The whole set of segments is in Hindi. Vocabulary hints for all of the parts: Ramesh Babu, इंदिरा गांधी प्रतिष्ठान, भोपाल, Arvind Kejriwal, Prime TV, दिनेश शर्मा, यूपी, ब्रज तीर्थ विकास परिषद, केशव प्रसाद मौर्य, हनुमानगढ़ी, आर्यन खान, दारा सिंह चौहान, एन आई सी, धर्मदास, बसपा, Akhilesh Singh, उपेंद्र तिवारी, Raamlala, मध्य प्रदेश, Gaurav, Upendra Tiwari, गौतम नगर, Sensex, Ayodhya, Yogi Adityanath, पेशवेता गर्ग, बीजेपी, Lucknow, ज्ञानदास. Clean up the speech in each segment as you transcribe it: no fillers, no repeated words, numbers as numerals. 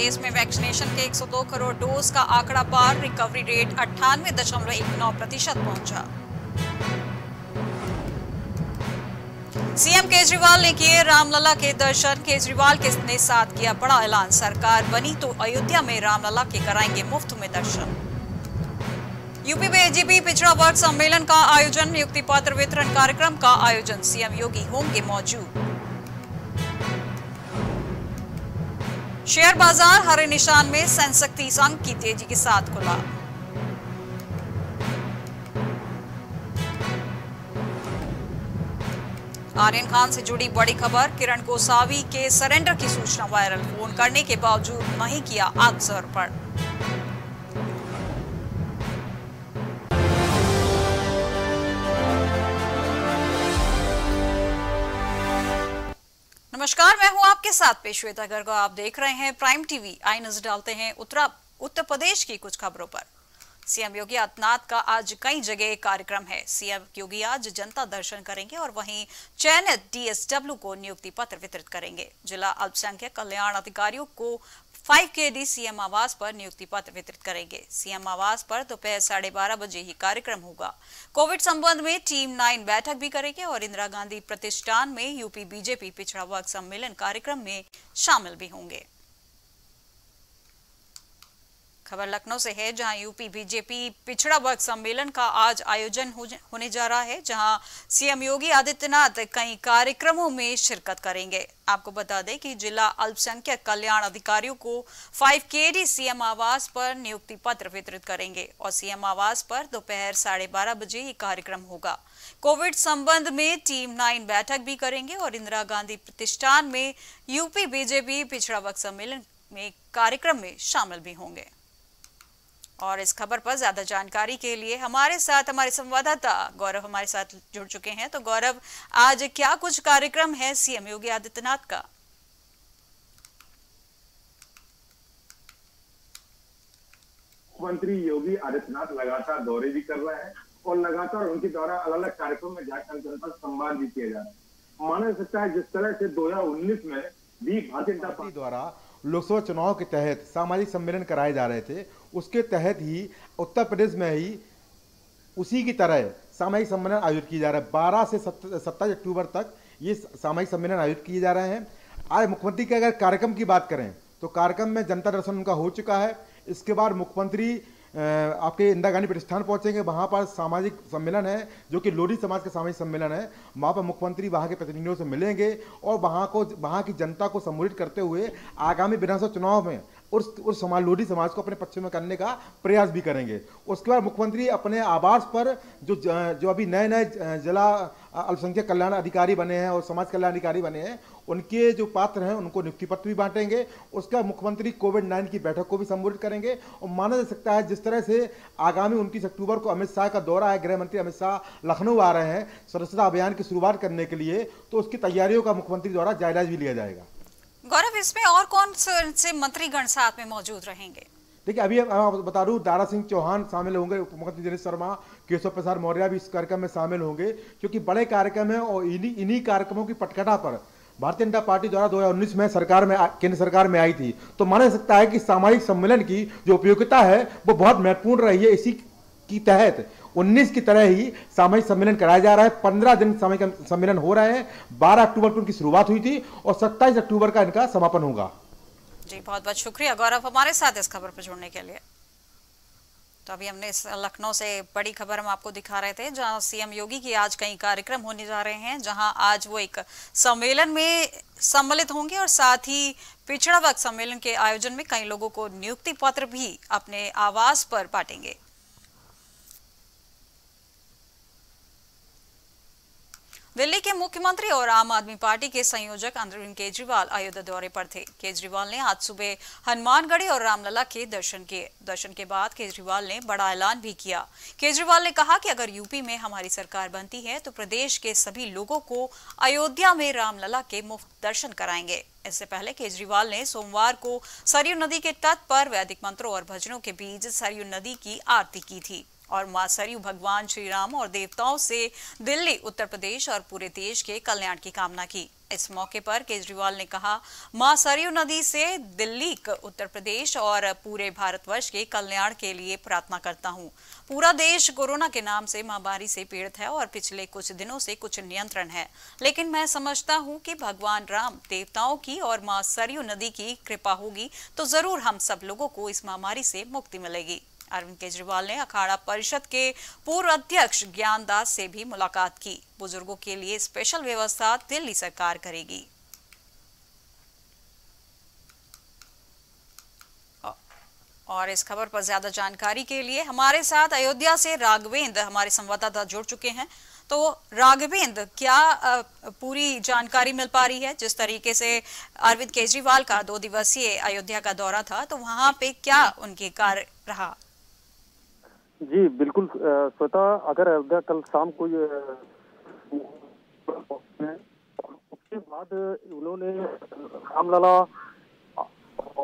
देश में वैक्सीनेशन के 102 करोड़ डोज का आंकड़ा पार, रिकवरी रेट 98.19% पहुंचा। सीएम केजरीवाल ने किए रामलला के दर्शन, केजरीवाल ने साथ किया बड़ा ऐलान, सरकार बनी तो अयोध्या में रामलला के कराएंगे मुफ्त में दर्शन। यूपी में एजीपी पिछड़ा वर्ग सम्मेलन का आयोजन, नियुक्ति पत्र वितरण कार्यक्रम का आयोजन, सीएम योगी होंगे मौजूद। शेयर बाजार हरे निशान में, सेंसेक्स 30 अंक की तेजी के साथ खुला। आर्यन खान से जुड़ी बड़ी खबर, किरण गोसावी के सरेंडर की सूचना वायरल, फोन करने के बावजूद नहीं किया आत्मसमर्पण। नमस्कार, मैं हूं आपके साथ पेशवेता गर्ग, आप देख रहे हैं प्राइम टीवी। आई नजर डालते हैं उत्तर प्रदेश की कुछ खबरों पर। सीएम योगी आदित्यनाथ का आज कई जगह कार्यक्रम है। सीएम योगी आज जनता दर्शन करेंगे और वहीं चयनित डीएसडब्ल्यू को नियुक्ति पत्र वितरित करेंगे। जिला अल्पसंख्यक कल्याण अधिकारियों को 5 KD सीएम आवास पर नियुक्ति पत्र वितरित करेंगे। सीएम आवास पर दोपहर 12:30 बजे ही कार्यक्रम होगा। कोविड संबंध में टीम 9 बैठक भी करेंगे और इंदिरा गांधी प्रतिष्ठान में यूपी बीजेपी पिछड़ा वर्ग सम्मेलन कार्यक्रम में शामिल भी होंगे। खबर लखनऊ से है, जहां यूपी बीजेपी पिछड़ा वर्ग सम्मेलन का आज आयोजन होने जा रहा है, जहां सीएम योगी आदित्यनाथ कई कार्यक्रमों में शिरकत करेंगे। आपको बता दें कि जिला अल्पसंख्यक कल्याण अधिकारियों को 5 KD सीएम आवास पर नियुक्ति पत्र वितरित करेंगे और सीएम आवास पर दोपहर 12:30 बजे ये कार्यक्रम होगा। कोविड संबंध में टीम 9 बैठक भी करेंगे और इंदिरा गांधी प्रतिष्ठान में यूपी बीजेपी पिछड़ा वर्ग सम्मेलन में कार्यक्रम में शामिल भी होंगे। और इस खबर पर ज्यादा जानकारी के लिए हमारे साथ हमारे संवाददाता गौरव हमारे साथ जुड़ चुके हैं। तो गौरव, आज क्या कुछ कार्यक्रम है सीएम योगी आदित्यनाथ का? मुख्यमंत्री योगी आदित्यनाथ लगातार दौरे भी कर रहे हैं और लगातार उनके द्वारा अलग अलग कार्यक्रम में जाकर जनता से संवाद भी किया जा रहा है। माना जा सकता है जिस तरह से 2019 में भी भारतीय जनता पार्टी द्वारा लोकसभा चुनाव के तहत सामाजिक सम्मेलन कराए जा रहे थे, उसके तहत ही उत्तर प्रदेश में ही उसी की तरह सामाजिक सम्मेलन आयोजित किया जा रहा है। 12 से 27 अक्टूबर तक ये सामाजिक सम्मेलन आयोजित किए जा रहे हैं। आज मुख्यमंत्री के अगर कार्यक्रम की बात करें तो कार्यक्रम में जनता दर्शन उनका हो चुका है। इसके बाद मुख्यमंत्री आपके इंदिरा गांधी प्रतिष्ठान पहुंचेंगे। वहाँ पर सामाजिक सम्मेलन है जो कि लोधी समाज का सामाजिक सम्मेलन है। वहाँ पर मुख्यमंत्री वहाँ के प्रतिनिधियों से मिलेंगे और वहाँ की जनता को संबोधित करते हुए आगामी विधानसभा चुनाव में उस समाज लोधी समाज को अपने पक्ष में करने का प्रयास भी करेंगे। उसके बाद मुख्यमंत्री अपने आवास पर जो अभी नए नए जिला अल्पसंख्यक कल्याण अधिकारी बने हैं और समाज कल्याण अधिकारी बने हैं, उनके जो पात्र हैं उनको नियुक्ति पत्र भी बांटेंगे। उसका मुख्यमंत्री कोविड-19 की बैठक को भी संबोधित करेंगे। और माना जा सकता है जिस तरह से आगामी 29 अक्टूबर को अमित शाह का दौरा है, गृहमंत्री अमित शाह लखनऊ आ रहे हैं स्वच्छता अभियान की शुरुआत करने के लिए, तो उसकी तैयारियों का मुख्यमंत्री द्वारा जायजा भी लिया जाएगा। गौरव, इसमें और कौन से मंत्रीगण साथ में मौजूद रहेंगे? देखिए, अभी हम बता दूं, दारा सिंह चौहान शामिल होंगे, उप मुख्यमंत्री दिनेश शर्मा, केशव प्रसाद मौर्य भी इस कार्यक्रम में शामिल होंगे क्योंकि बड़े कार्यक्रम है। और इन्हीं कार्यक्रमों की पटकथा पर भारतीय जनता पार्टी द्वारा 2019 में केंद्र सरकार में आई थी, तो माना जा सकता है कि सामाजिक सम्मेलन की जो उपयोगिता है वो बहुत महत्वपूर्ण रही है। इसी की तहत 19 की तरह ही सामाजिक सम्मेलन कराया जा रहा है। 15 दिन सामाजिक सम्मेलन हो रहे हैं। 12 अक्टूबर को इनकी शुरुआत हुई थी और 27 अक्टूबर का इनका समापन होगा। जी, बहुत बहुत शुक्रिया गौरव हमारे साथ इस खबर पर जुड़ने के लिए। तो अभी हमने लखनऊ से बड़ी खबर हम आपको दिखा रहे थे, जहां सीएम योगी की आज कई कार्यक्रम होने जा रहे हैं, जहां आज वो एक सम्मेलन में सम्मिलित होंगे और साथ ही पिछड़ा वर्ग सम्मेलन के आयोजन में कई लोगों को नियुक्ति पत्र भी अपने आवास पर बांटेंगे। दिल्ली के मुख्यमंत्री और आम आदमी पार्टी के संयोजक अरविंद केजरीवाल अयोध्या दौरे पर थे। केजरीवाल ने आज सुबह हनुमानगढ़ी और रामलला के दर्शन किए। दर्शन के बाद केजरीवाल ने बड़ा ऐलान भी किया। केजरीवाल ने कहा कि अगर यूपी में हमारी सरकार बनती है तो प्रदेश के सभी लोगों को अयोध्या में रामलला के मुफ्त दर्शन कराएंगे। इससे पहले केजरीवाल ने सोमवार को सरयू नदी के तट पर वैदिक मंत्रों और भजनों के बीच सरयू नदी की आरती की थी और मां सरयू भगवान श्री राम और देवताओं से दिल्ली, उत्तर प्रदेश और पूरे देश के कल्याण की कामना की। इस मौके पर केजरीवाल ने कहा, मां सरयू नदी से दिल्ली, उत्तर प्रदेश और पूरे भारतवर्ष के कल्याण के लिए प्रार्थना करता हूं। पूरा देश कोरोना के नाम से महामारी से पीड़ित है और पिछले कुछ दिनों से कुछ नियंत्रण है, लेकिन मैं समझता हूं कि भगवान राम, देवताओं की और मां सरयू नदी की कृपा होगी तो जरूर हम सब लोगों को इस महामारी से मुक्ति मिलेगी। अरविंद केजरीवाल ने अखाड़ा परिषद के पूर्व अध्यक्ष ज्ञानदास से भी मुलाकात की। बुजुर्गों के लिए स्पेशल व्यवस्था दिल्ली सरकार करेगी। और इस खबर पर ज्यादा जानकारी के लिए हमारे साथ अयोध्या से राघवेंद्र हमारे संवाददाता जुड़ चुके हैं। तो राघवेंद्र, क्या पूरी जानकारी मिल पा रही है? जिस तरीके से अरविंद केजरीवाल का 2 दिवसीय अयोध्या का दौरा था, तो वहां पे क्या उनके कार्य रहा? जी बिल्कुल श्वेता, अगर अयोध्या कल शाम को उसके बाद उन्होंने रामलला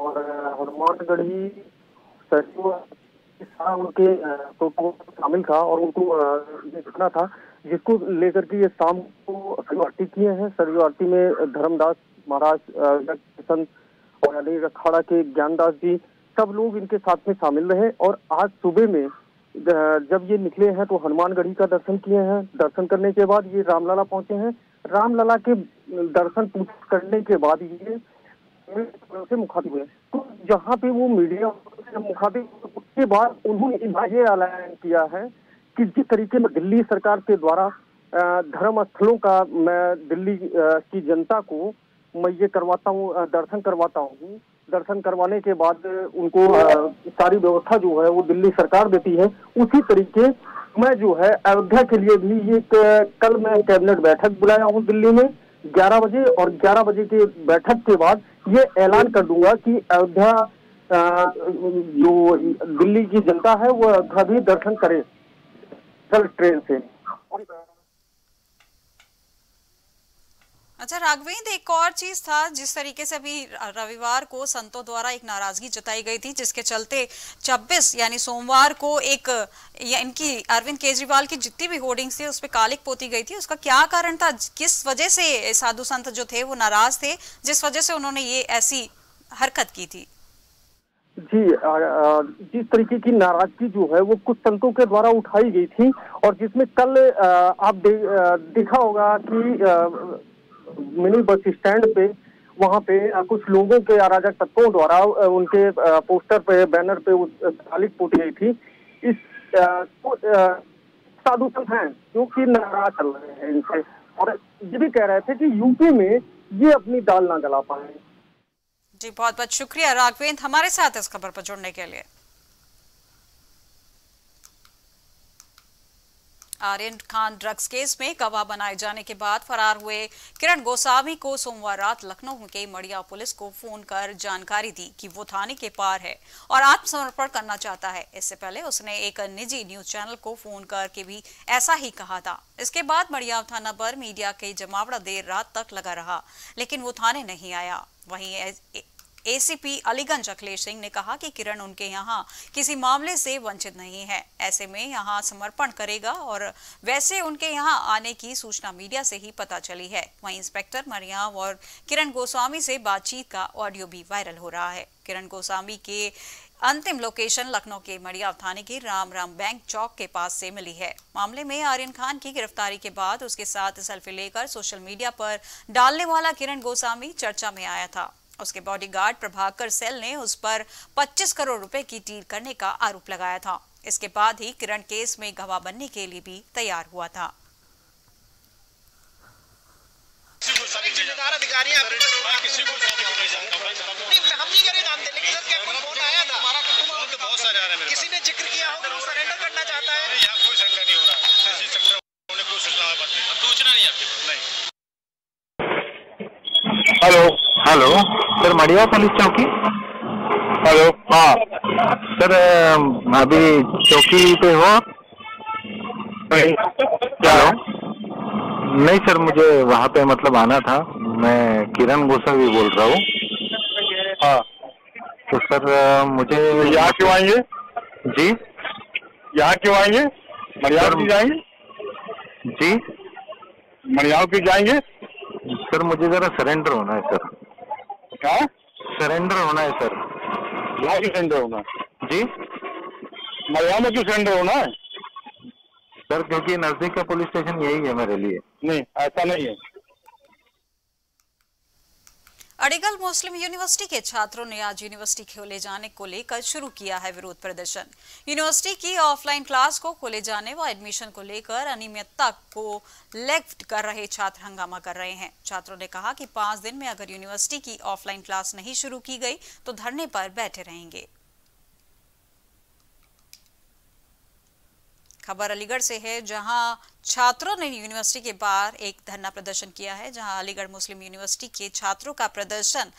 और हनुमानगढ़ी सारा उनके शामिल था और उनको देखना था, जिसको लेकर के ये शाम को सरयू आरती किए हैं। सरयू आरती में धर्मदास महाराज, संत और अली अखाड़ा के ज्ञानदास जी, सब लोग इनके साथ में शामिल रहे। और आज सुबह में जब ये निकले हैं तो हनुमानगढ़ी का दर्शन किए हैं। दर्शन करने के बाद ये रामलला पहुंचे हैं। रामलला के दर्शन करने के बाद ये से मुखातिब हुए, तो जहाँ पे वो मीडिया से मुखातिब, उसके बाद उन्होंने ये ऐलान किया है कि जिस तरीके में दिल्ली सरकार के द्वारा धर्म स्थलों का मैं दिल्ली की जनता को मैं ये करवाता हूँ, दर्शन करवाता हूँ। दर्शन करवाने के बाद उनको सारी व्यवस्था जो है वो दिल्ली सरकार देती है। उसी तरीके मैं जो है अयोध्या के लिए भी ये कल मैं कैबिनेट बैठक बुलाया हूँ दिल्ली में 11 बजे, और 11 बजे के बैठक के बाद ये ऐलान कर दूंगा कि अयोध्या जो दिल्ली की जनता है वो अयोध्या भी दर्शन करे कल ट्रेन से। अच्छा राघवेंद्र, एक और चीज था, जिस तरीके से अभी रविवार को संतों द्वारा एक नाराजगी जताई गई थी, जिसके चलते 26 यानी सोमवार को एक इनकी अरविंद केजरीवाल की जितनी भी होर्डिंग्स थी उस पर कालिक पोती गई थी, उसका क्या कारण था? किस वजह से साधु संत जो थे वो नाराज थे, जिस वजह से उन्होंने ये ऐसी हरकत की थी? जी जिस तरीके की नाराजगी जो है वो कुछ संतों के द्वारा उठाई गई थी, और जिसमें कल आप देखा होगा कि मिनी बस स्टैंड पे वहाँ पे कुछ लोगों के अराजक तत्वों द्वारा उनके पोस्टर पे, बैनर पे तालिक पोती गई थी। इस साधु संत हैं जो कि नाराज चल रहे हैं इनसे, और ये भी कह रहे थे कि यूपी में ये अपनी दाल ना गला पाए। जी बहुत बहुत शुक्रिया राघवेंद्र हमारे साथ इस खबर पर जुड़ने के लिए। आर्यन खान ड्रग्स केस में गवाह बनाए जाने के बाद फरार हुए किरण गोसावी को सोमवार रात लखनऊ के मड़िया पुलिस को फोन कर जानकारी दी कि वो थाने के पार है और आत्मसमर्पण करना चाहता है। इससे पहले उसने एक निजी न्यूज चैनल को फोन करके भी ऐसा ही कहा था। इसके बाद मड़िया थाना पर मीडिया के जमावड़ा देर रात तक लगा रहा, लेकिन वो थाने नहीं आया। वहीं एसीपी अलीगंज अखिलेश सिंह ने कहा कि किरण उनके यहाँ किसी मामले से वंचित नहीं है, ऐसे में यहाँ समर्पण करेगा, और वैसे उनके यहाँ आने की सूचना मीडिया से ही पता चली है। वहीं इंस्पेक्टर मरियाम और किरण गोस्वामी से बातचीत का ऑडियो भी वायरल हो रहा है। किरण गोस्वामी के अंतिम लोकेशन लखनऊ के मड़िया थाने के राम बैंक चौक के पास से मिली है। मामले में आर्यन खान की गिरफ्तारी के बाद उसके साथ सेल्फी लेकर सोशल मीडिया पर डालने वाला किरण गोस्वामी चर्चा में आया था। उसके बॉडीगार्ड प्रभाकर सेल ने उस पर 25 करोड़ रुपए की डील करने का आरोप लगाया था। इसके बाद ही किरण केस में गवाह बनने के लिए भी तैयार हुआ था। किसी ने जिक्र किया होगा वो सरेंडर करना चाहता है या कोई शंका नहीं हो रहा, सूचना नहीं आपकी? Hello hello sir, Madiya police चौकी। हेलो हाँ सर, अभी चौकी पे हो आप? नहीं सर, मुझे वहाँ पे मतलब आना था। मैं किरण गोसावी बोल रहा हूँ। हाँ तो सर मुझे यहाँ क्यों आएंगे जी? यहाँ क्यों आएंगे? मरियाव की जाएंगे जी, मरियाव की जाएंगे सर। मुझे जरा सरेंडर होना है सर। क्या सरेंडर होना है सर? यहाँ क्यों सरेंडर होना है जी? मरियाव में क्यों सरेंडर होना है सर? क्योंकि नजदीक का पुलिस स्टेशन यही है मेरे लिए। नहीं, ऐसा नहीं है। अलीगढ़ मुस्लिम यूनिवर्सिटी के छात्रों ने आज यूनिवर्सिटी खोले जाने को लेकर शुरू किया है विरोध प्रदर्शन। यूनिवर्सिटी की ऑफलाइन क्लास को खोले जाने व एडमिशन को लेकर अनियमितता को लेफ्ट कर रहे छात्र हंगामा कर रहे हैं। छात्रों ने कहा कि 5 दिन में अगर यूनिवर्सिटी की ऑफलाइन क्लास नहीं शुरू की गई तो धरने पर बैठे रहेंगे। खबर अलीगढ़ से है, जहां छात्रों ने यूनिवर्सिटी के बाहर एक धरना प्रदर्शन किया है। जहां अलीगढ़ मुस्लिम यूनिवर्सिटी के छात्रों का प्रदर्शन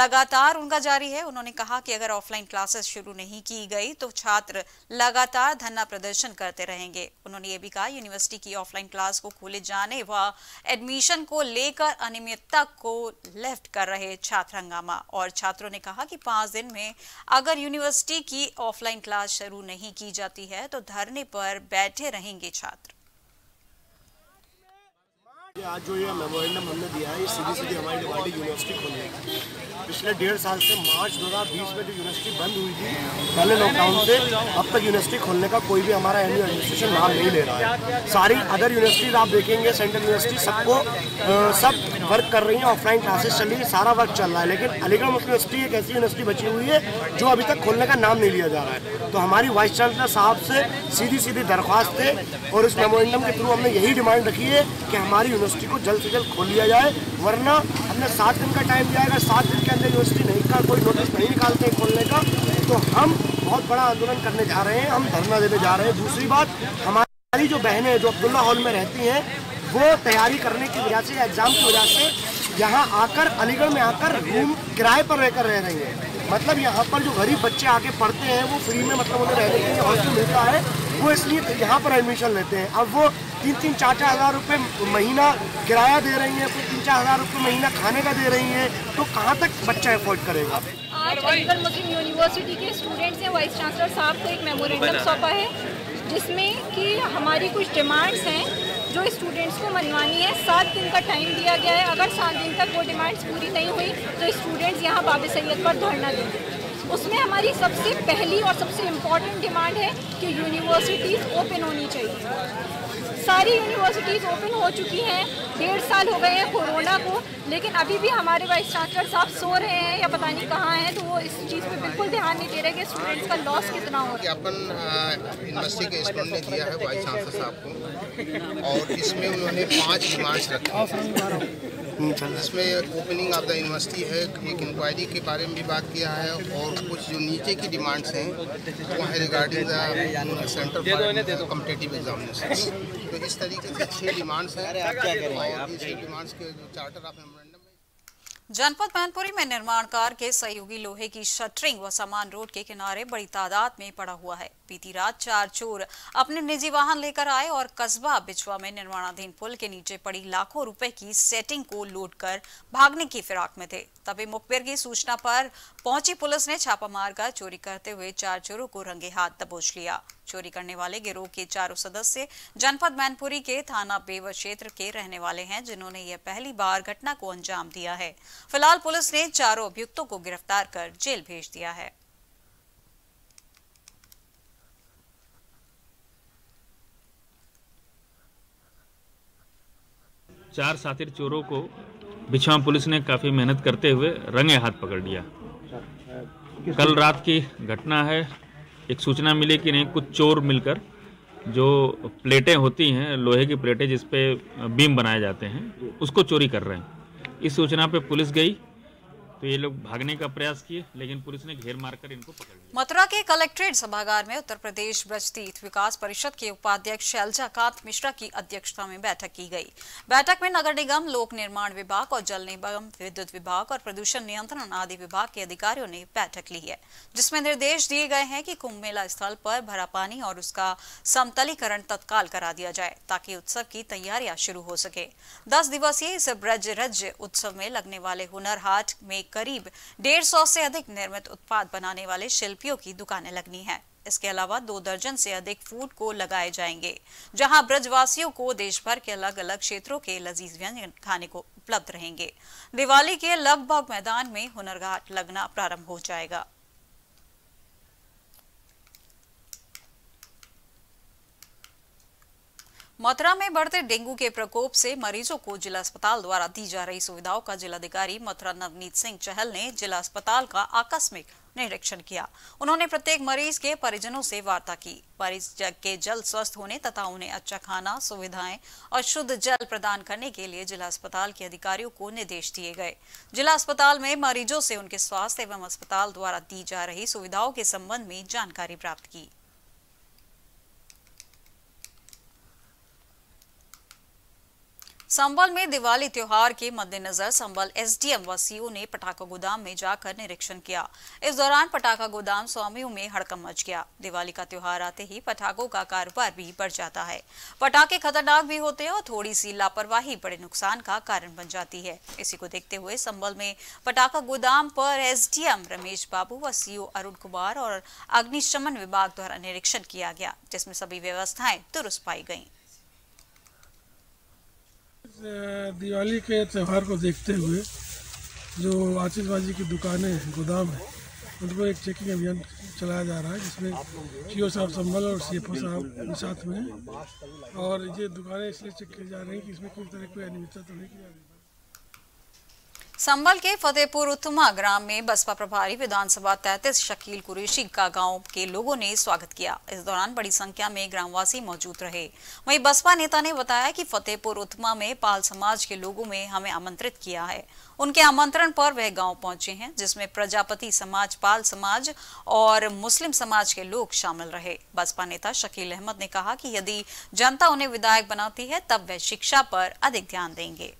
लगातार उनका जारी है। उन्होंने कहा कि अगर ऑफलाइन क्लासेस शुरू नहीं की गई तो छात्र लगातार धरना प्रदर्शन करते रहेंगे। उन्होंने ये भी कहा, यूनिवर्सिटी की ऑफलाइन क्लास को खोले जाने व एडमिशन को लेकर अनियमितता को लेफ्ट कर रहे छात्र हंगामा। और छात्रों ने कहा कि 5 दिन में अगर यूनिवर्सिटी की ऑफलाइन क्लास शुरू नहीं की जाती है तो धरने पर बैठे रहेंगे छात्र। आज जो ये मेमोरेंडम हमने दिया है, ये सीधी सीधी हमारी डिमांड यूनिवर्सिटी खोलने की। पिछले 1.5 साल से मार्च 2020 में जो यूनिवर्सिटी बंद हुई थी, पहले लॉकडाउन से अब तक यूनिवर्सिटी खोलने का कोई भी हमारा एडमिनिस्ट्रेशन लाभ नहीं ले रहा है। सारी अदर यूनिवर्सिटीज आप देखेंगे, सेंट्रल यूनिवर्सिटी सबको सब वर्क कर रही है, ऑफलाइन क्लासेस चल रही है, सारा वर्क चल रहा है। लेकिन अलीगढ़ मुस्लिम यूनिवर्सिटी एक ऐसी यूनिवर्सिटी बची हुई है जो अभी तक खोलने का नाम नहीं लिया जा रहा है। तो हमारी वाइस चांसलर साहब से सीधी सीधी दरख्वास्त है और इस मेमोरेंडम के थ्रू हमने यही डिमांड रखी है कि हमारी यूनिवर्सिटी को जल्द से जल्द खोल लिया जाए, वरना हमने 7 दिन का टाइम दिया है। अगर 7 दिन के अंदर यूनिवर्सिटी नहीं का कोई नोटिस नहीं निकालते खोलने का तो हम बहुत बड़ा आंदोलन करने जा रहे हैं, हम धरना देने जा रहे हैं। दूसरी बात, हमारी जो बहनें जो अब्दुल्ला हॉल में रहती हैं वो तैयारी करने की वजह से, एग्ज़ाम की वजह से यहाँ आकर अलीगढ़ में आकर रूम किराए पर रहकर रह रही हैं। मतलब यहाँ पर जो गरीब बच्चे आके पढ़ते हैं वो फ्री में, मतलब उन्हें रहने के लिए हॉस्टल मिलता है, वो इसलिए यहाँ पर एडमिशन लेते हैं। अब वो 3-3, 4-4 हज़ार रुपये महीना किराया दे रही है, फिर 3-4 हज़ार रुपये महीना खाने का दे रही है, तो कहाँ तक बच्चा एफोर्ड करेगा। आज अलीगढ़ मुस्लिम यूनिवर्सिटी के स्टूडेंट्स ने वाइस चांसलर साहब को एक मेमोरेंडम सौंपा है जिसमें कि हमारी कुछ डिमांड्स हैं जो स्टूडेंट्स को मनवानी है। 7 दिन का टाइम दिया गया है, अगर 7 दिन तक वो डिमांड्स पूरी नहीं हुई तो स्टूडेंट्स यहाँ बाबे सैयद पर धरना देंगे। उसमें हमारी सबसे पहली और सबसे इम्पॉर्टेंट डिमांड है कि यूनिवर्सिटीज़ ओपन होनी चाहिए। सारी यूनिवर्सिटीज़ ओपन हो चुकी हैं, 1.5 साल हो गए हैं कोरोना को, लेकिन अभी भी हमारे वाइस चांसलर साहब सो रहे हैं या पता नहीं कहाँ हैं। तो वो इस चीज़ पे बिल्कुल ध्यान नहीं दे रहे कि स्टूडेंट्स का लॉस कितना हो रहा है। ज्ञापन यूनिवर्सिटी के स्टूडेंट ने दिया है वाइस चांसलर साहब को, और इसमें उन्होंने 5 डिमांड्स रखी। इसमें ओपनिंग ऑफ द यूनिवर्सिटी है, एक इंक्वायरी के बारे में भी बात किया है, और कुछ जो नीचे की डिमांड्स हैं वो है regarding the centre for competitive examination. तो इस तरीके से 6 डिमांड्स हैं और इन 6 डिमांड्स के जो चार्टर ऑफ मेमोरेंडम। जनपद मैनपुरी में निर्माण कार्य के सहयोगी लोहे की शटरिंग व सामान रोड के किनारे बड़ी तादाद में पड़ा हुआ है। बीती रात 4 चोर अपने निजी वाहन लेकर आए और कस्बा बिछवा में निर्माणाधीन पुल के नीचे पड़ी लाखों रुपए की सेटिंग को लोड कर भागने की फिराक में थे। तभी मुखबिर की सूचना पर पहुंची पुलिस ने छापा मारकर चोरी करते हुए 4 चोरों को रंगे हाथ दबोच लिया। चोरी करने वाले गिरोह के 4 सदस्य जनपद मैनपुरी के थाना बेवर क्षेत्र के रहने वाले हैं, जिन्होंने यह पहली बार घटना को अंजाम दिया है। फिलहाल पुलिस ने 4 अभियुक्तों को गिरफ्तार कर जेल भेज दिया है। चार सातिर चोरों को बिछवा पुलिस ने काफी मेहनत करते हुए रंगे हाथ पकड़ लिया। कल रात की घटना है। एक सूचना मिली कि नहीं कुछ चोर मिलकर जो प्लेटें होती हैं, लोहे की प्लेटें जिस पे बीम बनाए जाते हैं, उसको चोरी कर रहे हैं। इस सूचना पे पुलिस गई तो ये लोग भागने का प्रयास किए, लेकिन पुलिस ने घेर मारकर इनको पकड़ लिया। मथुरा के कलेक्ट्रेट सभागार में उत्तर प्रदेश ब्रज तीर्थ विकास परिषद के उपाध्यक्ष शैलजा कांत मिश्रा की अध्यक्षता में बैठक की गई। बैठक में नगर निगम, लोक निर्माण विभाग और जल निगम, विद्युत विभाग और प्रदूषण नियंत्रण आदि विभाग के अधिकारियों ने बैठक ली है, जिसमें निर्देश दिए गए हैं कि कुंभ मेला स्थल पर भरा पानी और उसका समतलीकरण तत्काल करा दिया जाए ताकि उत्सव की तैयारियां शुरू हो सके। 10 दिवसीय इस ब्रज रज उत्सव में लगने वाले हुनर हाट में करीब 150 से अधिक निर्मित उत्पाद बनाने वाले शिल्पियों की दुकानें लगनी है। इसके अलावा 2 दर्जन से अधिक फूड को लगाए जाएंगे, जहां ब्रजवासियों को देश भर के अलग अलग क्षेत्रों के लजीज व्यंजन खाने को उपलब्ध रहेंगे। दिवाली के लगभग मैदान में हुनर हाट लगना प्रारंभ हो जाएगा। मथुरा में बढ़ते डेंगू के प्रकोप से मरीजों को जिला अस्पताल द्वारा दी जा रही सुविधाओं का जिलाधिकारी मथुरा नवनीत सिंह चहल ने जिला अस्पताल का आकस्मिक निरीक्षण किया। उन्होंने प्रत्येक मरीज के परिजनों से वार्ता की। मरीज के जल्द स्वस्थ होने तथा उन्हें अच्छा खाना, सुविधाएं और शुद्ध जल प्रदान करने के लिए जिला अस्पताल के अधिकारियों को निर्देश दिए गए। जिला अस्पताल में मरीजों से उनके स्वास्थ्य एवं अस्पताल द्वारा दी जा रही सुविधाओं के संबंध में जानकारी प्राप्त की। संबल में दिवाली त्योहार के मद्देनजर संबल एसडीएम व सीओ ने पटाखा गोदाम में जाकर निरीक्षण किया। इस दौरान पटाखा गोदाम स्वामियों में हड़कंप मच गया। दिवाली का त्योहार आते ही पटाखों का कारोबार भी बढ़ जाता है। पटाखे खतरनाक भी होते हैं और थोड़ी सी लापरवाही बड़े नुकसान का कारण बन जाती है। इसी को देखते हुए संबल में पटाखा गोदाम पर एसडीएम रमेश बाबू व सीओ अरुण कुमार और अग्निशमन विभाग द्वारा निरीक्षण किया गया, जिसमें सभी व्यवस्थाएं दुरुस्त पाई गयी। दिवाली के त्यौहार को देखते हुए जो आतिशबाजी की दुकानें हैं, गोदाम हैं, उन पर एक चेकिंग अभियान चलाया जा रहा है, जिसमें सीओ साहब संभल और सीएफओ साहब साथ में हैं। और ये दुकानें इसलिए चेक की जा रही हैं कि इसमें किसी तरह कोई अनियमितता तो नहीं की जा रही है। संबल के फतेहपुर उत्तमा ग्राम में बसपा प्रभारी विधानसभा 33 शकील कुरैशी का गांव के लोगों ने स्वागत किया। इस दौरान बड़ी संख्या में ग्रामवासी मौजूद रहे। वहीं बसपा नेता ने बताया कि फतेहपुर उत्तमा में पाल समाज के लोगों में हमें आमंत्रित किया है। उनके आमंत्रण पर वह गांव पहुंचे हैं, जिसमें प्रजापति समाज, पाल समाज और मुस्लिम समाज के लोग शामिल रहे। बसपा नेता शकील अहमद ने कहा कि यदि जनता उन्हें विधायक बनाती है तब वह शिक्षा पर अधिक ध्यान देंगे।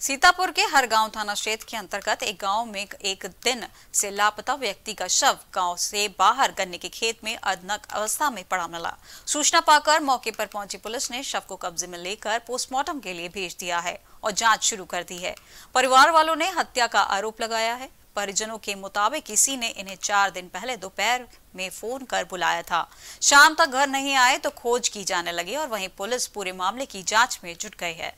सीतापुर के हरगांव थाना क्षेत्र के अंतर्गत एक गांव में एक दिन से लापता व्यक्ति का शव गांव से बाहर गन्ने के खेत में अर्धनग्न अवस्था में पड़ा मिला। सूचना पाकर मौके पर पहुंची पुलिस ने शव को कब्जे में लेकर पोस्टमार्टम के लिए भेज दिया है और जांच शुरू कर दी है। परिवार वालों ने हत्या का आरोप लगाया है। परिजनों के मुताबिक किसी ने इन्हें 4 दिन पहले दोपहर में फोन कर बुलाया था। शाम तक घर नहीं आए तो खोज की जाने लगी और वहीं पुलिस पूरे मामले की जाँच में जुट गई है।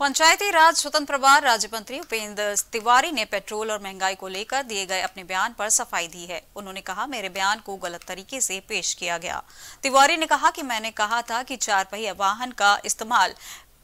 पंचायती राज स्वतंत्र प्रभार राज्य मंत्री उपेंद्र तिवारी ने पेट्रोल और महंगाई को लेकर दिए गए अपने बयान पर सफाई दी है। उन्होंने कहा, मेरे बयान को गलत तरीके से पेश किया गया। तिवारी ने कहा कि मैंने कहा था कि 4 पहिया वाहन का इस्तेमाल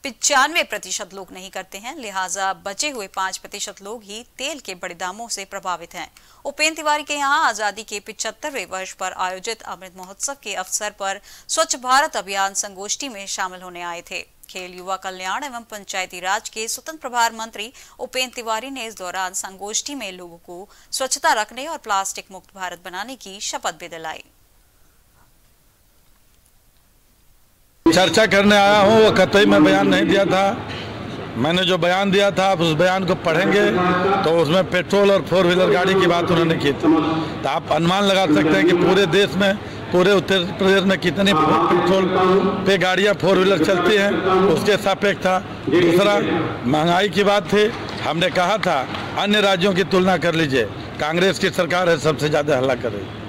95% लोग नहीं करते हैं, लिहाजा बचे हुए 5% लोग ही तेल के बड़े दामों से प्रभावित हैं। उपेंद्र तिवारी के यहाँ आजादी के 75वें वर्ष पर आयोजित अमृत महोत्सव के अवसर पर स्वच्छ भारत अभियान संगोष्ठी में शामिल होने आए थे। खेल, युवा कल्याण एवं पंचायती राज के स्वतंत्र प्रभार मंत्री उपेंद्र तिवारी ने इस दौरान संगोष्ठी में लोगों को स्वच्छता रखने और प्लास्टिक मुक्त भारत बनाने की शपथ भी दिलाई। चर्चा करने आया हूँ, वो कतई मैं बयान नहीं दिया था। मैंने जो बयान दिया था, आप उस बयान को पढ़ेंगे तो उसमें पेट्रोल और 4 व्हीलर गाड़ी की बात उन्होंने की थी। तो आप अनुमान लगा सकते हैं कि पूरे देश में, पूरे उत्तर प्रदेश में कितनी पेट्रोल पे गाड़ियाँ 4 व्हीलर चलती हैं, उसके सापेक्ष था। दूसरा, महंगाई की बात थी। हमने कहा था अन्य राज्यों की तुलना कर लीजिए, कांग्रेस की सरकार है सबसे ज़्यादा हल्ला कर रही है।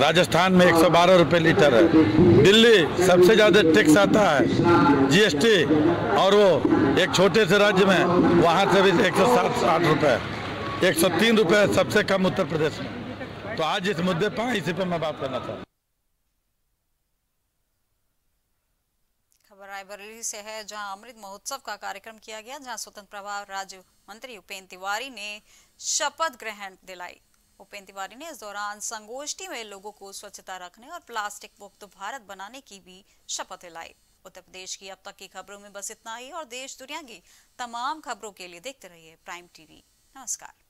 राजस्थान में 112 रुपये लीटर है। दिल्ली सबसे ज़्यादा टैक्स आता है, जीएसटी, और वो एक छोटे से राज्य में वहाँ से भी 160 रुपये, 103 रुपये सबसे कम उत्तर प्रदेश में। तो आज इस मुद्दे पर, इसी पर मैं बात करना चाहता हूँ। रायबरेली से है, जहां अमृत महोत्सव का कार्यक्रम किया गया, जहाँ स्वतंत्र प्रभार राज्य मंत्री उपेंद्र तिवारी ने शपथ ग्रहण दिलाई। उपेंद्र तिवारी ने इस दौरान संगोष्ठी में लोगों को स्वच्छता रखने और प्लास्टिक मुक्त भारत बनाने की भी शपथ दिलाई। उत्तर प्रदेश की अब तक की खबरों में बस इतना ही, और देश दुनिया की तमाम खबरों के लिए देखते रहिए प्राइम टीवी। नमस्कार।